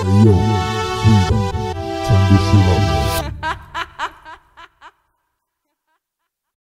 Yo, freedom, turn this shit up.